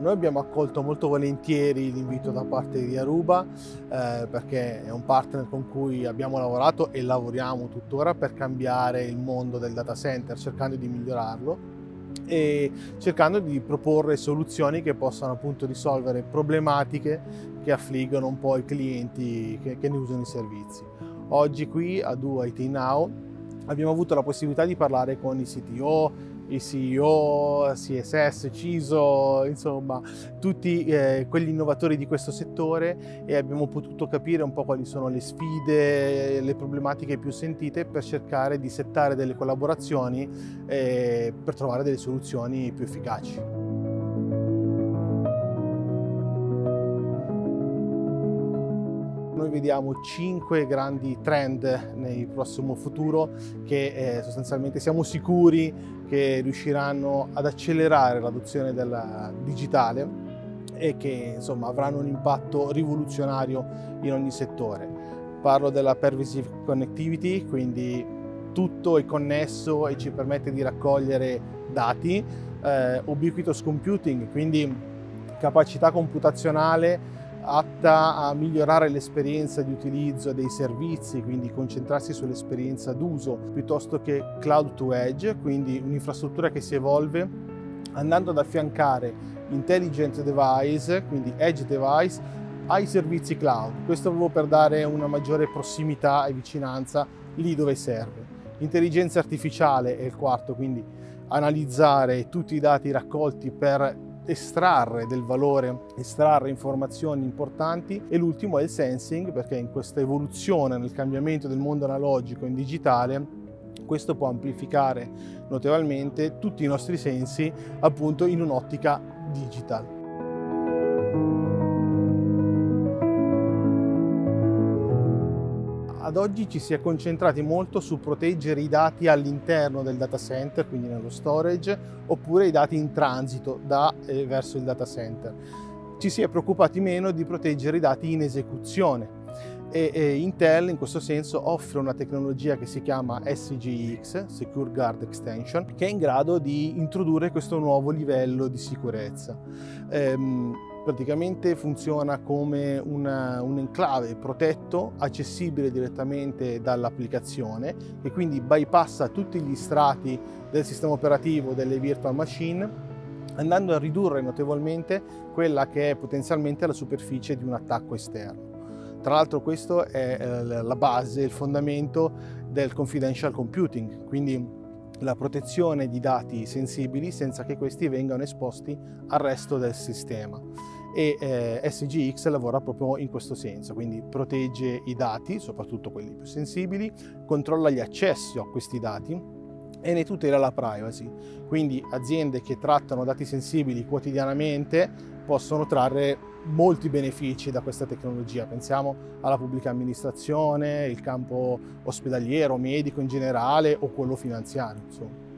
Noi abbiamo accolto molto volentieri l'invito da parte di Aruba perché è un partner con cui abbiamo lavorato e lavoriamo tuttora per cambiare il mondo del data center, cercando di migliorarlo e cercando di proporre soluzioni che possano appunto risolvere problematiche che affliggono un po' i clienti che ne usano i servizi. Oggi qui a DoIT IT Now abbiamo avuto la possibilità di parlare con i CTO, i CEO, CSS, CISO, insomma tutti quegli innovatori di questo settore, e abbiamo potuto capire un po' quali sono le sfide, le problematiche più sentite, per cercare di settare delle collaborazioni per trovare delle soluzioni più efficaci. Noi vediamo 5 grandi trend nel prossimo futuro che sostanzialmente siamo sicuri che riusciranno ad accelerare l'adozione del digitale e che insomma avranno un impatto rivoluzionario in ogni settore. Parlo della pervasive connectivity, quindi tutto è connesso e ci permette di raccogliere dati, ubiquitous computing, quindi capacità computazionale atta a migliorare l'esperienza di utilizzo dei servizi, quindi concentrarsi sull'esperienza d'uso, piuttosto che cloud to edge, quindi un'infrastruttura che si evolve andando ad affiancare intelligent device, quindi edge device, ai servizi cloud. Questo proprio per dare una maggiore prossimità e vicinanza lì dove serve. Intelligenza artificiale è il quarto, quindi analizzare tutti i dati raccolti per estrarre del valore, estrarre informazioni importanti, e l'ultimo è il sensing, perché in questa evoluzione, nel cambiamento del mondo analogico in digitale, questo può amplificare notevolmente tutti i nostri sensi, appunto in un'ottica digital. Ad oggi ci si è concentrati molto su proteggere i dati all'interno del data center, quindi nello storage, oppure i dati in transito da e verso il data center. Ci si è preoccupati meno di proteggere i dati in esecuzione, e Intel in questo senso offre una tecnologia che si chiama SGX, Secure Guard Extension, che è in grado di introdurre questo nuovo livello di sicurezza. Praticamente funziona come un enclave protetto, accessibile direttamente dall'applicazione, e quindi bypassa tutti gli strati del sistema operativo, delle virtual machine, andando a ridurre notevolmente quella che è potenzialmente la superficie di un attacco esterno. Tra l'altro questo è la base, il fondamento del confidential computing, quindi la protezione di dati sensibili senza che questi vengano esposti al resto del sistema, e SGX lavora proprio in questo senso, quindi protegge i dati, soprattutto quelli più sensibili, controlla gli accessi a questi dati e ne tutela la privacy. Quindi aziende che trattano dati sensibili quotidianamente possono trarre molti benefici da questa tecnologia. Pensiamo alla pubblica amministrazione, il campo ospedaliero, medico in generale, o quello finanziario, insomma.